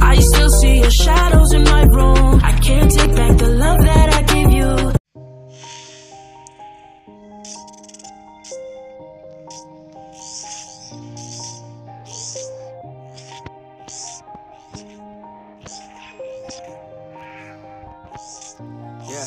I still see your shadows in my room. I can't take back the love that I gave you. Yeah.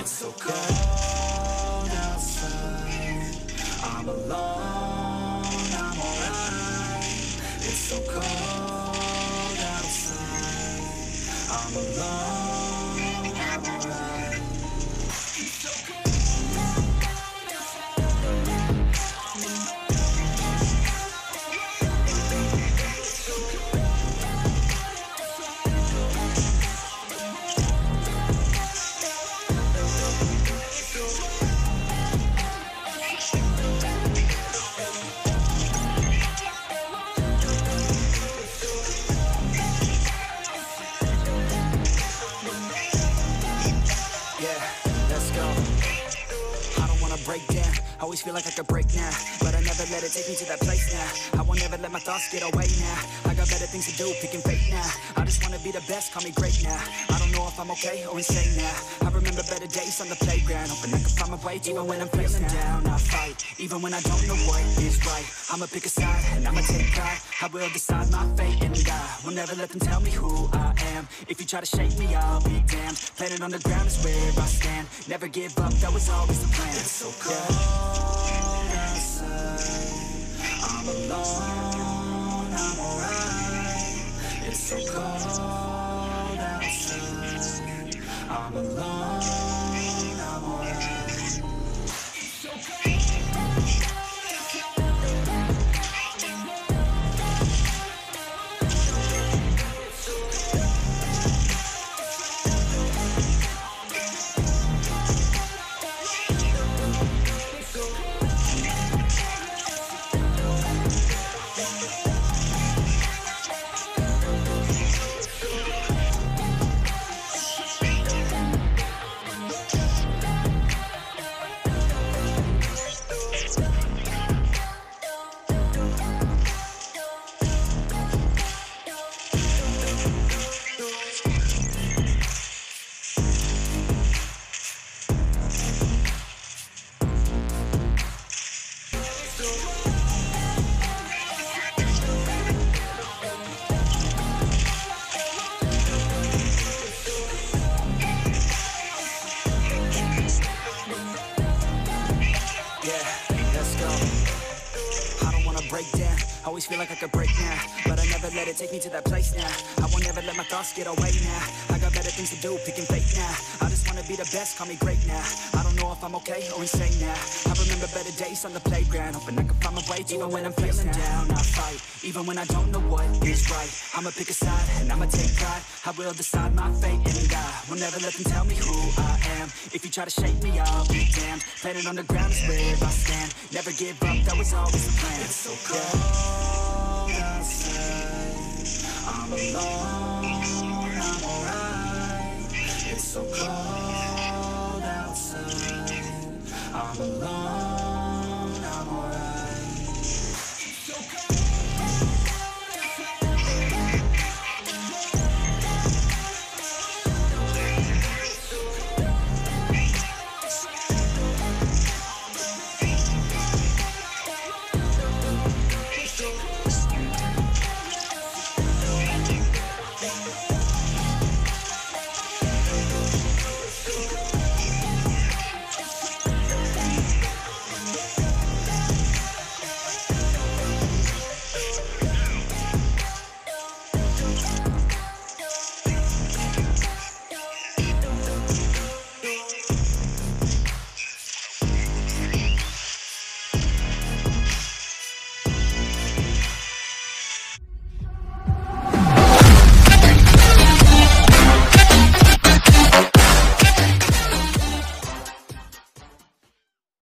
It's so cold outside, I'm alone, I'm alright. It's so cold outside, I'm alone, I'm alright. It's so cold. Always feel like I could break now, but I never let it take me to that place now. I won't ever let my thoughts get away now. I got better things to do, picking fate now. I just wanna be the best, call me great now. I don't know if I'm okay or insane now. I remember better days on the playground. Hoping I can find my way, even when I'm feeling down. I fight, even when I don't know what is right. I'ma pick a side, and I'ma take pride. I will decide my fate and die. Will never let them tell me who I am. If you try to shake me, I'll be damned. Planet on the ground is where I stand. Never give up, that was always the plan. It's so cold outside, I'm alone, I'm alright. It's so cold outside, I'm alone. Always feel like I could break now, but I never let it take me to that place now. I won't ever let my thoughts get away now. I got better things to do, picking fate now. I just wanna be the best, call me great now. I don't know if I'm okay or insane now. I remember better days on the playground. Hoping I can find my way, even when I'm feeling down. I fight, even when I don't know what is right. I'ma pick a side, and I'ma take pride. I will decide my fate and die. Will never let them tell me who I am. If you try to shake me, I'll be damned. Planet on the ground is where I stand. Never give up, that was always the plan. It's so cold.